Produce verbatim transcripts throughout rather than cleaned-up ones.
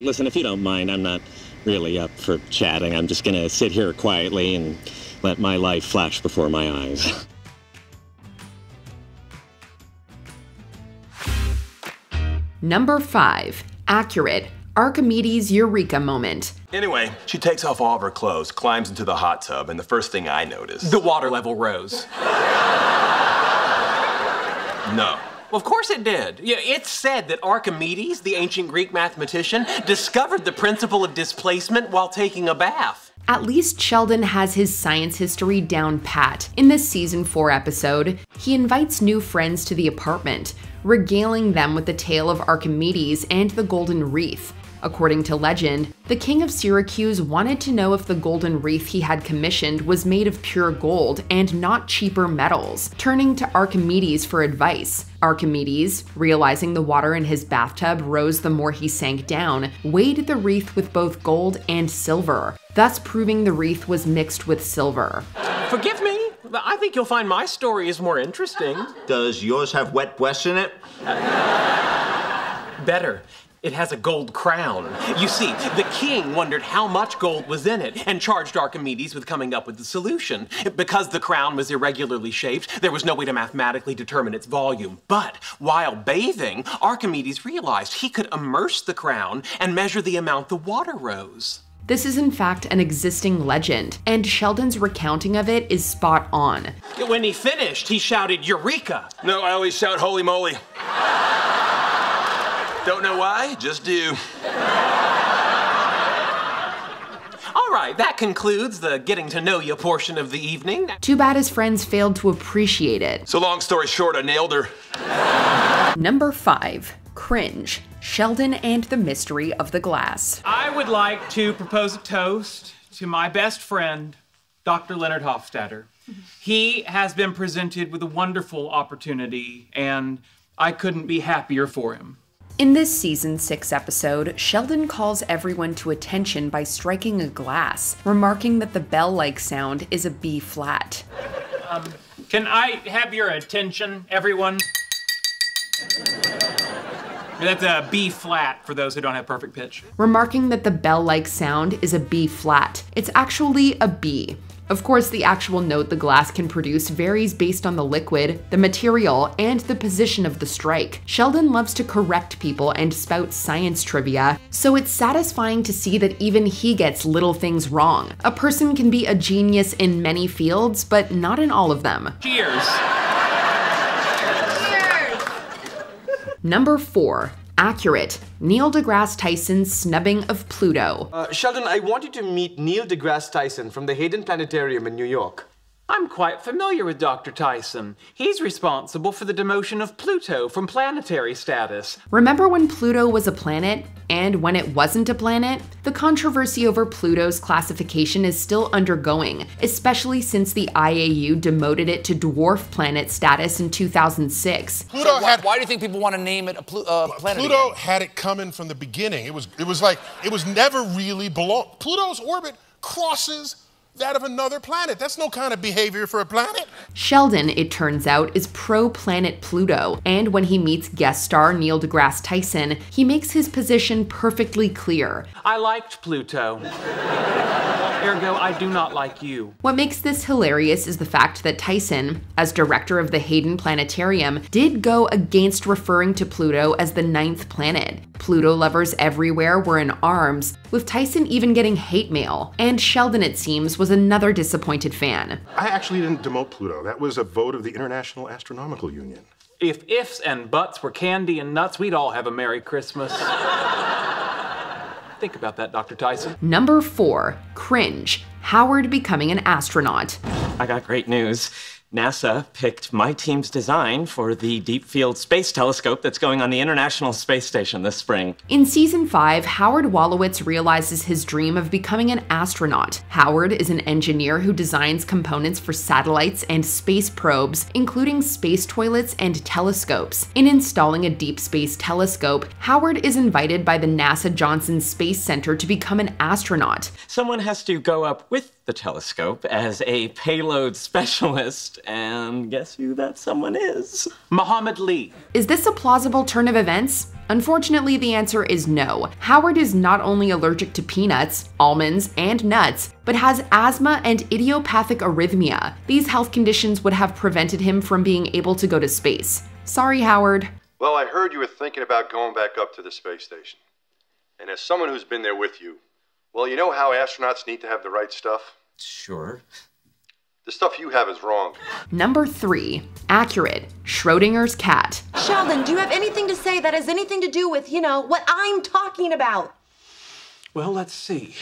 Listen, if you don't mind, I'm not really up for chatting. I'm just going to sit here quietly and let my life flash before my eyes. Number five. Accurate. Archimedes' Eureka moment. Anyway, she takes off all of her clothes, climbs into the hot tub, and the first thing I noticed... The water level rose. No. Well, of course it did. Yeah, it's said that Archimedes, the ancient Greek mathematician, discovered the principle of displacement while taking a bath. At least Sheldon has his science history down pat. In this season four episode, he invites new friends to the apartment, regaling them with the tale of Archimedes and the Golden Wreath. According to legend, the king of Syracuse wanted to know if the golden wreath he had commissioned was made of pure gold and not cheaper metals, turning to Archimedes for advice. Archimedes, realizing the water in his bathtub rose the more he sank down, weighed the wreath with both gold and silver, thus proving the wreath was mixed with silver. Forgive me, but I think you'll find my story is more interesting. Does yours have wet breasts in it? Better. It has a gold crown. You see, the king wondered how much gold was in it and charged Archimedes with coming up with the solution. Because the crown was irregularly shaped, there was no way to mathematically determine its volume. But while bathing, Archimedes realized he could immerse the crown and measure the amount the water rose. This is in fact an existing legend, and Sheldon's recounting of it is spot on. When he finished, he shouted, "Eureka!" No, I always shout, "Holy moly!" Don't know why, just do. All right, that concludes the getting to know you portion of the evening. Too bad his friends failed to appreciate it. So long story short, I nailed her. Number five, cringe. Sheldon and the mystery of the glass. I would like to propose a toast to my best friend, Doctor Leonard Hofstadter. He has been presented with a wonderful opportunity, and I couldn't be happier for him. In this season six episode, Sheldon calls everyone to attention by striking a glass, remarking that the bell-like sound is a B-flat. Um, can I have your attention, everyone? That's a B-flat for those who don't have perfect pitch. Remarking that the bell-like sound is a B-flat. It's actually a B. Of course, the actual note the glass can produce varies based on the liquid, the material, and the position of the strike. Sheldon loves to correct people and spout science trivia, so it's satisfying to see that even he gets little things wrong. A person can be a genius in many fields, but not in all of them. Cheers! Cheers! Number four. Accurate. Neil deGrasse Tyson's snubbing of Pluto. Uh, Sheldon, I want you to meet Neil deGrasse Tyson from the Hayden Planetarium in New York. I'm quite familiar with Doctor Tyson. He's responsible for the demotion of Pluto from planetary status. Remember when Pluto was a planet? And when it wasn't a planet? The controversy over Pluto's classification is still undergoing, especially since the I A U demoted it to dwarf planet status in two thousand six. Pluto so wh had. Why do you think people want to name it a pl uh, planet? Pluto again? had it coming from the beginning. It was. It was like it was never really belong. Pluto's orbit crosses that of another planet. That's no kind of behavior for a planet. Sheldon, it turns out, is pro-planet Pluto, and when he meets guest star Neil deGrasse Tyson, he makes his position perfectly clear. I liked Pluto. Ergo, I do not like you. What makes this hilarious is the fact that Tyson, as director of the Hayden Planetarium, did go against referring to Pluto as the ninth planet. Pluto lovers everywhere were in arms, with Tyson even getting hate mail. And Sheldon, it seems, was another disappointed fan. I actually didn't demote Pluto. That was a vote of the International Astronomical Union. If ifs and buts were candy and nuts, we'd all have a Merry Christmas. Think about that, Doctor Tyson. Number four, cringe. Howard becoming an astronaut. I got great news. NASA picked my team's design for the Deep Field Space Telescope that's going on the International Space Station this spring. In season five, Howard Wolowitz realizes his dream of becoming an astronaut. Howard is an engineer who designs components for satellites and space probes, including space toilets and telescopes. In installing a deep space telescope, Howard is invited by the NASA Johnson Space Center to become an astronaut. Someone has to go up with the telescope as a payload specialist, and guess who that someone is? Muhammad Lee. Is this a plausible turn of events? Unfortunately, the answer is no. Howard is not only allergic to peanuts, almonds, and nuts, but has asthma and idiopathic arrhythmia. These health conditions would have prevented him from being able to go to space. Sorry, Howard. Well, I heard you were thinking about going back up to the space station. And as someone who's been there with you, well, you know how astronauts need to have the right stuff? Sure. The stuff you have is wrong. Number three, accurate, Schrödinger's cat. Sheldon, do you have anything to say that has anything to do with, you know, what I'm talking about? Well, let's see.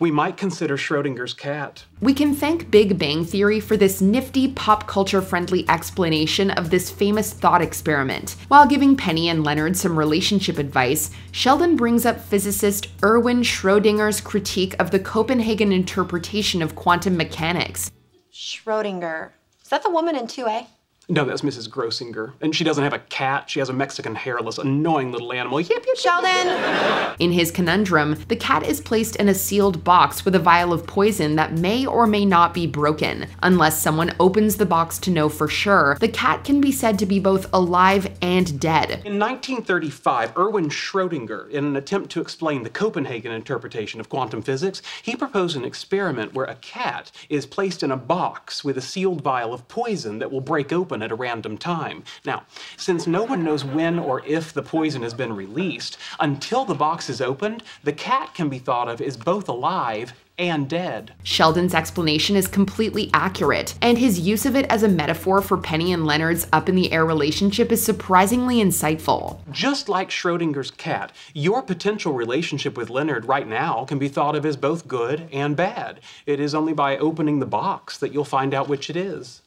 We might consider Schrödinger's cat. We can thank Big Bang Theory for this nifty, pop culture-friendly explanation of this famous thought experiment. While giving Penny and Leonard some relationship advice, Sheldon brings up physicist Erwin Schrödinger's critique of the Copenhagen interpretation of quantum mechanics. Schrödinger. Is that the woman in two A? No, that's Missus Grossinger. And she doesn't have a cat, she has a Mexican hairless, annoying little animal. Yip, yip, Sheldon! In his conundrum, the cat is placed in a sealed box with a vial of poison that may or may not be broken. Unless someone opens the box to know for sure, the cat can be said to be both alive and dead. In nineteen thirty-five, Erwin Schrödinger, in an attempt to explain the Copenhagen interpretation of quantum physics, he proposed an experiment where a cat is placed in a box with a sealed vial of poison that will break open at a random time. Now, since no one knows when or if the poison has been released, until the box is opened, the cat can be thought of as both alive and dead. Sheldon's explanation is completely accurate, and his use of it as a metaphor for Penny and Leonard's up-in-the-air relationship is surprisingly insightful. Just like Schrödinger's cat, your potential relationship with Leonard right now can be thought of as both good and bad. It is only by opening the box that you'll find out which it is.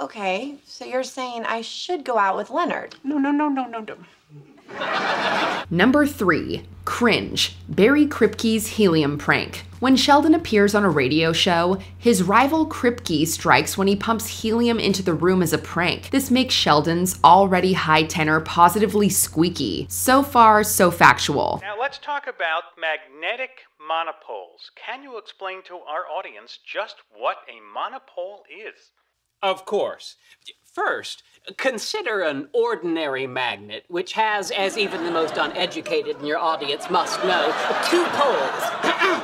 Okay, so you're saying I should go out with Leonard? No, no, no, no, no, no. Number three, cringe, Barry Kripke's helium prank. When Sheldon appears on a radio show, his rival Kripke strikes when he pumps helium into the room as a prank. This makes Sheldon's already high tenor positively squeaky. So far, so factual. Now let's talk about magnetic monopoles. Can you explain to our audience just what a monopole is? Of course. First, consider an ordinary magnet, which has, as even the most uneducated in your audience must know, two poles.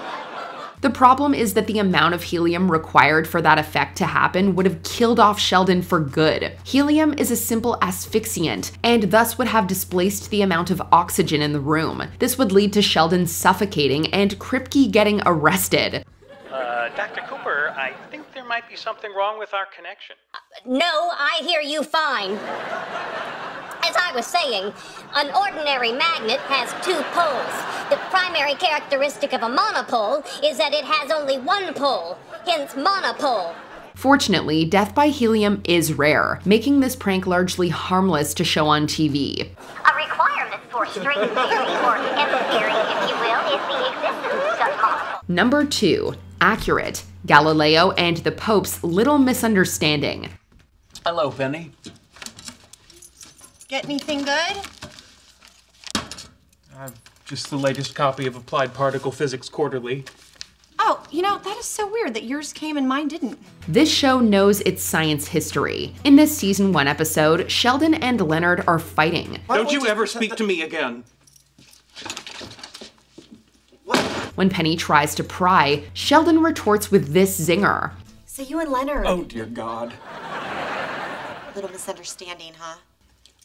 The problem is that the amount of helium required for that effect to happen would have killed off Sheldon for good. Helium is a simple asphyxiant, and thus would have displaced the amount of oxygen in the room. This would lead to Sheldon suffocating and Kripke getting arrested. Uh, Doctor Cooper, I think there might be something wrong with our connection. Uh, no, I hear you fine. As I was saying, an ordinary magnet has two poles. The primary characteristic of a monopole is that it has only one pole, hence monopole. Fortunately, death by helium is rare, making this prank largely harmless to show on T V. A requirement for string theory, or M theory, if you will, is the existence of monopole. Number two. Accurate, Galileo and the Pope's little misunderstanding. Hello, Penny. Get anything good? Uh, just the latest copy of Applied Particle Physics Quarterly. Oh, you know, that is so weird that yours came and mine didn't. This show knows its science history. In this season one episode, Sheldon and Leonard are fighting. Why don't, don't you ever speak to me again. When Penny tries to pry, Sheldon retorts with this zinger. So you and Leonard... Oh, dear God. A little misunderstanding, huh?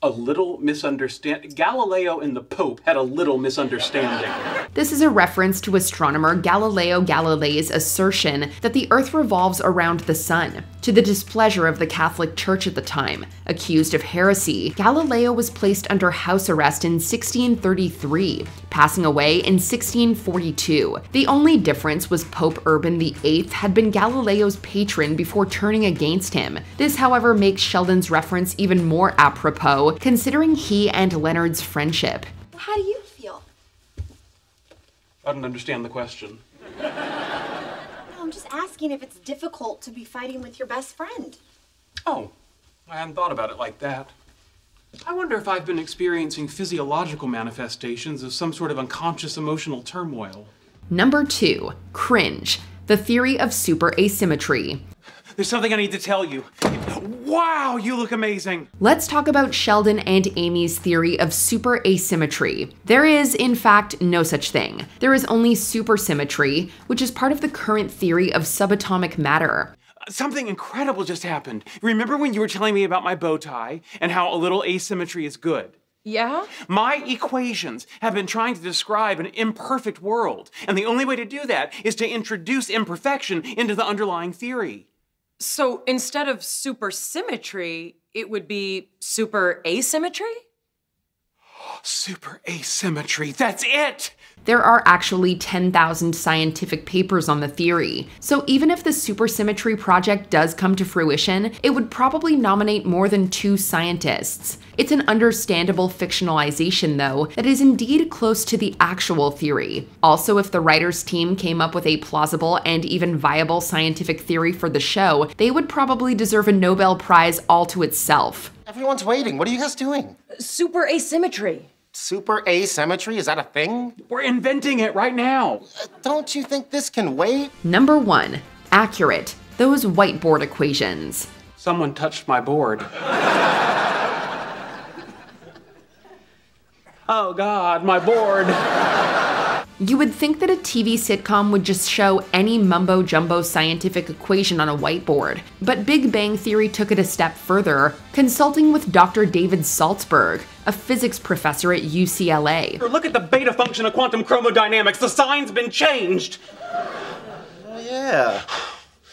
A little misunderstanding. Galileo and the Pope had a little misunderstanding. This is a reference to astronomer Galileo Galilei's assertion that the Earth revolves around the sun, to the displeasure of the Catholic Church at the time. Accused of heresy, Galileo was placed under house arrest in sixteen thirty-three, passing away in sixteen forty-two. The only difference was Pope Urban the eighth had been Galileo's patron before turning against him. This, however, makes Sheldon's reference even more apropos, considering he and Leonard's friendship. How do you feel? I don't understand the question. No, I'm just asking if it's difficult to be fighting with your best friend. Oh, I hadn't thought about it like that. I wonder if I've been experiencing physiological manifestations of some sort of unconscious emotional turmoil. Number two, cringe, the theory of super asymmetry. There's something I need to tell you. Wow, you look amazing. Let's talk about Sheldon and Amy's theory of super asymmetry. There is, in fact, no such thing. There is only supersymmetry, which is part of the current theory of subatomic matter. Something incredible just happened. Remember when you were telling me about my bow tie and how a little asymmetry is good? Yeah? My equations have been trying to describe an imperfect world, and the only way to do that is to introduce imperfection into the underlying theory. So instead of supersymmetry, it would be super asymmetry? Super asymmetry, that's it! There are actually ten thousand scientific papers on the theory, so even if the supersymmetry project does come to fruition, it would probably nominate more than two scientists. It's an understandable fictionalization, though, that is indeed close to the actual theory. Also, if the writers' team came up with a plausible and even viable scientific theory for the show, they would probably deserve a Nobel Prize all to itself. Everyone's waiting. What are you guys doing? Super asymmetry. Super asymmetry? Is that a thing? We're inventing it right now. Don't you think this can wait? Number one, accurate. Those whiteboard equations. Someone touched my board. Oh God, my board. You would think that a T V sitcom would just show any mumbo-jumbo scientific equation on a whiteboard, but Big Bang Theory took it a step further, consulting with Doctor David Saltzberg, a physics professor at U C L A. Look at the beta function of quantum chromodynamics. The sign's been changed. Oh, yeah.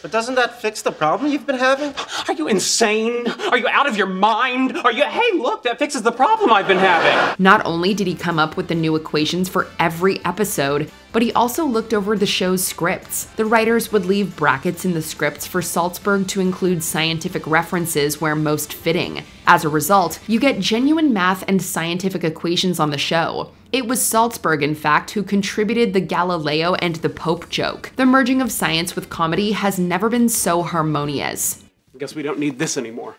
But doesn't that fix the problem you've been having? Are you insane? Are you out of your mind? Are you, hey, look, that fixes the problem I've been having. Not only did he come up with the new equations for every episode, but he also looked over the show's scripts. The writers would leave brackets in the scripts for Saltzberg to include scientific references where most fitting. As a result, you get genuine math and scientific equations on the show. It was Saltzberg, in fact, who contributed the Galileo and the Pope joke. The merging of science with comedy has never been so harmonious. I guess we don't need this anymore.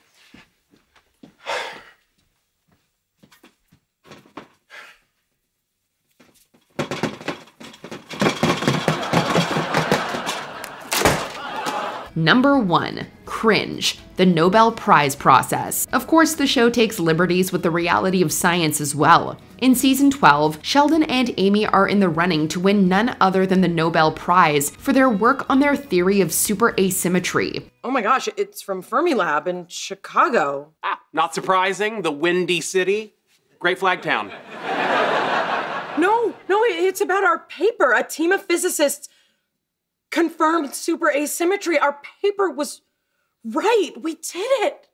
Number one, cringe, the Nobel Prize process. Of course, the show takes liberties with the reality of science as well. In season twelve, Sheldon and Amy are in the running to win none other than the Nobel Prize for their work on their theory of super asymmetry. Oh my gosh, it's from Fermilab in Chicago. Ah, not surprising, the Windy City, Great Flag Town. No, no, it's about our paper, a team of physicists confirmed super asymmetry. Our paper was right. We did it.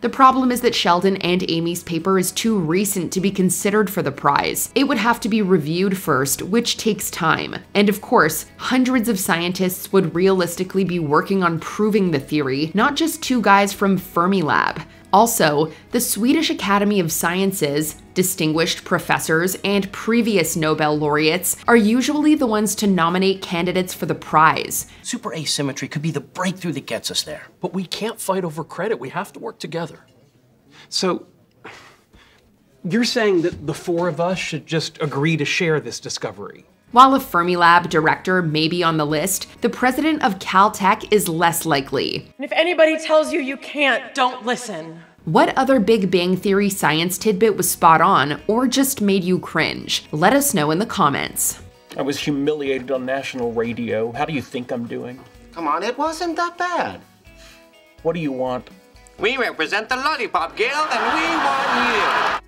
The problem is that Sheldon and Amy's paper is too recent to be considered for the prize. It would have to be reviewed first, which takes time. And of course, hundreds of scientists would realistically be working on proving the theory, not just two guys from Fermilab. Also, the Swedish Academy of Sciences, distinguished professors, and previous Nobel laureates are usually the ones to nominate candidates for the prize. Super asymmetry could be the breakthrough that gets us there. But we can't fight over credit. We have to work together. So, you're saying that the four of us should just agree to share this discovery? While a Fermilab director may be on the list, the president of Caltech is less likely. And if anybody tells you you can't, don't listen. What other Big Bang Theory science tidbit was spot on or just made you cringe? Let us know in the comments. I was humiliated on national radio. How do you think I'm doing? Come on, it wasn't that bad. What do you want? We represent the Lollipop Guild and we want you.